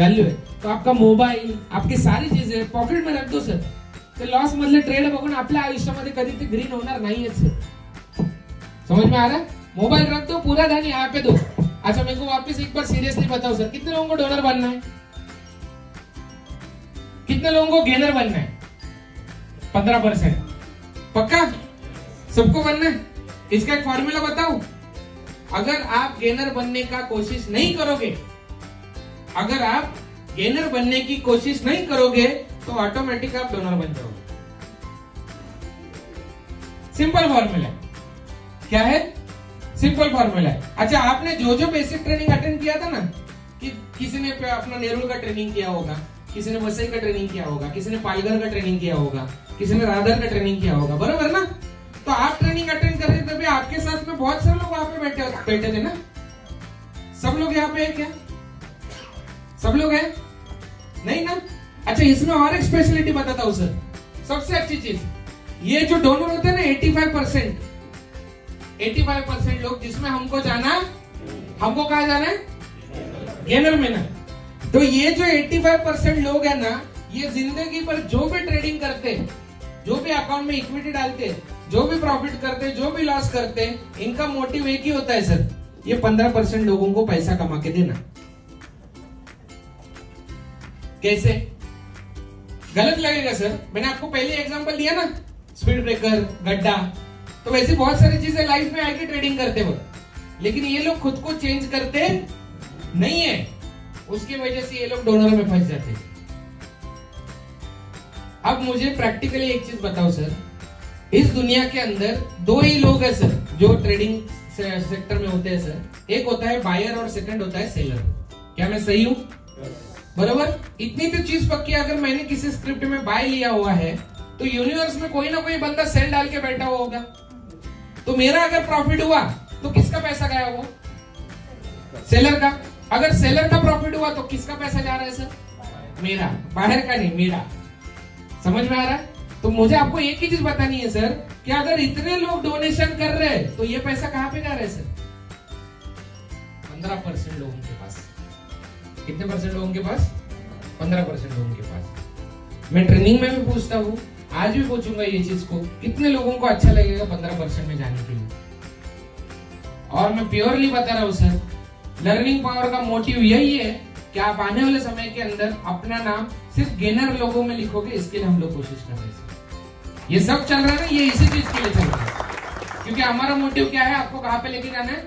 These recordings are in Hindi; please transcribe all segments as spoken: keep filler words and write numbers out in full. वैल्यू है। तो आपका मोबाईल, आपकी सारी चीजें पॉकेट में रख दो सर, ते लॉस मधले ट्रेड बघून आपल्या आयुष्यामध्ये कधी ते ग्रीन होणार नाहीये सर। समझ में आ रहा है? मोबाइल रख दो, पूरा धन यहाँ पे दो। अच्छा मेरे को वापस एक बार सीरियसली बताओ सर, कितने लोगों को डोनर बनना है, कितने लोगों को गेनर बनना है? पंद्रह परसेंट। पक्का सबको बनना है? इसका एक फॉर्मूला बताओ। अगर आप गेनर बनने का कोशिश नहीं करोगे, अगर आप गेनर बनने की कोशिश नहीं करोगे तो ऑटोमेटिक आप डोनर बन जाओगे। सिंपल फॉर्मूला क्या है? सिंपल फॉर्मूला है। अच्छा आपने जो जो बेसिक ट्रेनिंग अटेंड किया था ना, कि किसी ने अपना नेहरू का ट्रेनिंग किया होगा, किसी ने वसई का ट्रेनिंग किया होगा, किसी ने पालघर का ट्रेनिंग किया होगा, किसी ने राधर का ट्रेनिंग किया होगा, बरोबर ना? तो आप ट्रेनिंग अटेंड कर रहे थे, आपके साथ में बहुत सारे लोग वहां पे बैठे बैठे थे ना। सब लोग यहाँ पे है क्या? सब लोग हैं? नहीं ना। अच्छा इसमें और एक स्पेशलिटी बताता हूं सर, सबसे अच्छी चीज, ये जो डोनर होते हैं ना पचासी परसेंट, पचासी परसेंट लोग, जिसमें हमको जाना, हमको कहा जाना है गेनर में ना। तो ये जो पचासी परसेंट लोग है ना, ये जिंदगी पर जो भी ट्रेडिंग करते, जो भी अकाउंट में इक्विटी डालते, जो भी प्रॉफिट करते, जो भी लॉस करते, इनका मोटिव एक ही होता है सर, ये पंद्रह परसेंट लोगों को पैसा कमा के देना। कैसे? गलत लगेगा सर, मैंने आपको पहले एग्जांपल दिया ना, स्पीड ब्रेकर, गड्ढा। तो वैसे बहुत सारी चीजें लाइफ में आके ट्रेडिंग करते वक्त, लेकिन ये लोग खुद को चेंज करते नहीं है, उसकी वजह से ये लोग डोनर में फंस जाते हैं। अब मुझे प्रैक्टिकली एक चीज बताओ सर, इस दुनिया के अंदर दो ही लोग हैं सर जो ट्रेडिंग सेक्टर में होते हैं सर, एक होता है बायर और सेकेंड होता है सेलर। क्या मैं सही हूँ? बराबर। इतनी तो चीज पक्की, अगर मैंने किसी स्क्रिप्ट में बाय लिया हुआ है तो यूनिवर्स में कोई ना कोई बंदा सेल डाल के बैठा हुआ होगा। तो मेरा अगर प्रॉफिट हुआ तो किसका पैसा गया? वो सेलर का। अगर सेलर का प्रॉफिट हुआ तो किसका पैसा जा रहा है सर? मेरा, बाहर का नहीं, मेरा। समझ में आ रहा है? तो मुझे आपको एक ही चीज बतानी है सर, कि अगर इतने लोग डोनेशन कर रहे हैं तो ये पैसा कहाँ पे जा रहा है सर? पंद्रह परसेंट लोगों के पास। कितने परसेंट लोगों के पास? पंद्रह परसेंट लोगों के पास। मैं ट्रेनिंग में भी पूछता हूँ, आज भी पूछूंगा ये चीज को, कितने लोगों को अच्छा लगेगा पंद्रह परसेंट में जाने के लिए? और मैं प्योरली बता रहा हूँ सर, लर्निंग पावर का मोटिव यही है कि आप आने वाले समय के अंदर अपना नाम सिर्फ गेनर लोगों में लिखोगे, इसके लिए हम लोग कोशिश कर रहे हैं सर। ये सब चल रहा है ना, ये इसी चीज के लिए चल रहा है, क्योंकि हमारा मोटिव क्या है, आपको कहाँ पे लेके जाना है?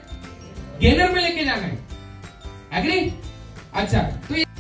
गेनर में लेके जाना है। एग्री? अच्छा तो ये